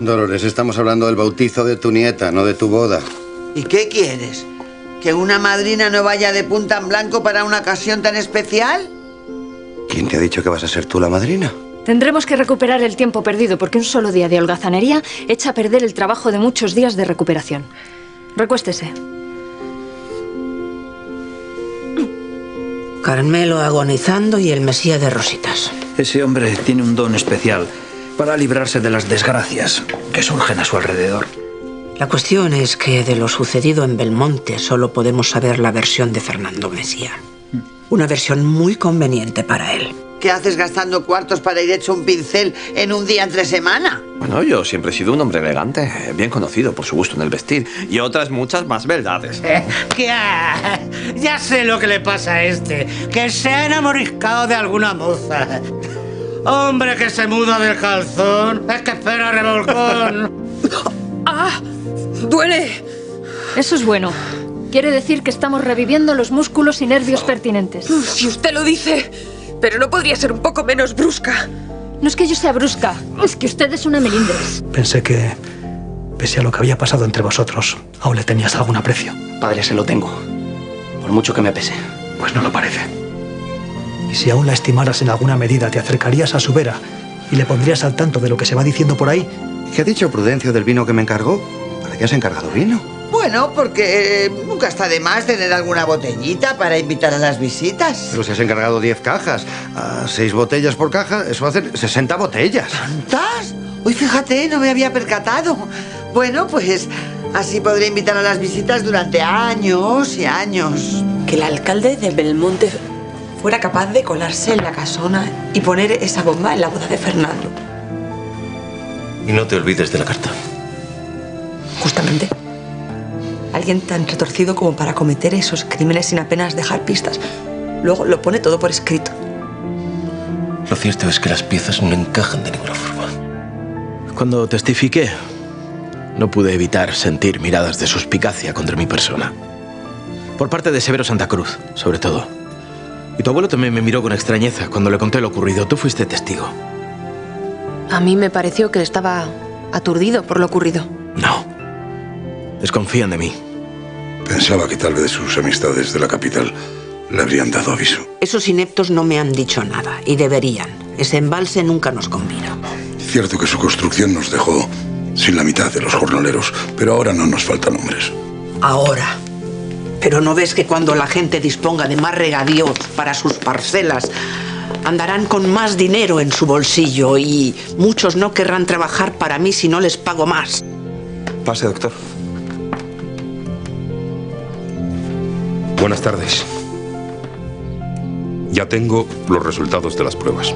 Dolores, estamos hablando del bautizo de tu nieta, no de tu boda. ¿Y qué quieres? ¿Que una madrina no vaya de punta en blanco para una ocasión tan especial? ¿Quién te ha dicho que vas a ser tú la madrina? Tendremos que recuperar el tiempo perdido, porque un solo día de holgazanería echa a perder el trabajo de muchos días de recuperación. Recuéstese. Carmelo agonizando y el Mesía de rositas. Ese hombre tiene un don especial para librarse de las desgracias que surgen a su alrededor. La cuestión es que de lo sucedido en Belmonte solo podemos saber la versión de Fernando Mesía. Una versión muy conveniente para él. ¿Qué haces gastando cuartos para ir hecho un pincel en un día entre semana? Bueno, yo siempre he sido un hombre elegante, bien conocido por su gusto en el vestir y otras muchas más verdades. ¿Qué? Ya sé lo que le pasa a este, que se ha enamoriscado de alguna moza. Hombre que se muda del calzón, es que espera revolcón. ¡Ah! ¡Duele! Eso es bueno. Quiere decir que estamos reviviendo los músculos y nervios pertinentes. Si usted lo dice, pero no podría ser un poco menos brusca. No es que yo sea brusca, es que usted es una melindres. Pensé que, pese a lo que había pasado entre vosotros, aún le tenías algún aprecio. Padre, se lo tengo, por mucho que me pese. Pues no lo parece. Y si aún la estimaras en alguna medida, te acercarías a su vera y le pondrías al tanto de lo que se va diciendo por ahí. ¿Qué ha dicho Prudencio del vino que me encargó? ¿Para qué has encargado vino? Bueno, porque nunca está de más tener alguna botellita para invitar a las visitas. Pero si has encargado 10 cajas, a 6 botellas por caja, eso hace 60 botellas. ¿Tantas? Uy, fíjate, no me había percatado. Bueno, pues así podré invitar a las visitas durante años y años. Que el alcalde de Belmonte fuera capaz de colarse en la casona y poner esa bomba en la boda de Fernando. Y no te olvides de la carta. Justamente. Alguien tan retorcido como para cometer esos crímenes sin apenas dejar pistas. Luego lo pone todo por escrito. Lo cierto es que las piezas no encajan de ninguna forma. Cuando testifiqué, no pude evitar sentir miradas de suspicacia contra mi persona. Por parte de Severo Santa Cruz, sobre todo. Y tu abuelo también me miró con extrañeza cuando le conté lo ocurrido. Tú fuiste testigo. A mí me pareció que estaba aturdido por lo ocurrido. No. Desconfían de mí. Pensaba que tal vez sus amistades de la capital le habrían dado aviso. Esos ineptos no me han dicho nada, y deberían. Ese embalse nunca nos convino. Cierto que su construcción nos dejó sin la mitad de los jornaleros, pero ahora no nos faltan hombres. Ahora. Pero ¿no ves que cuando la gente disponga de más regadío para sus parcelas, andarán con más dinero en su bolsillo y muchos no querrán trabajar para mí si no les pago más? Pase, doctor. Buenas tardes. Ya tengo los resultados de las pruebas.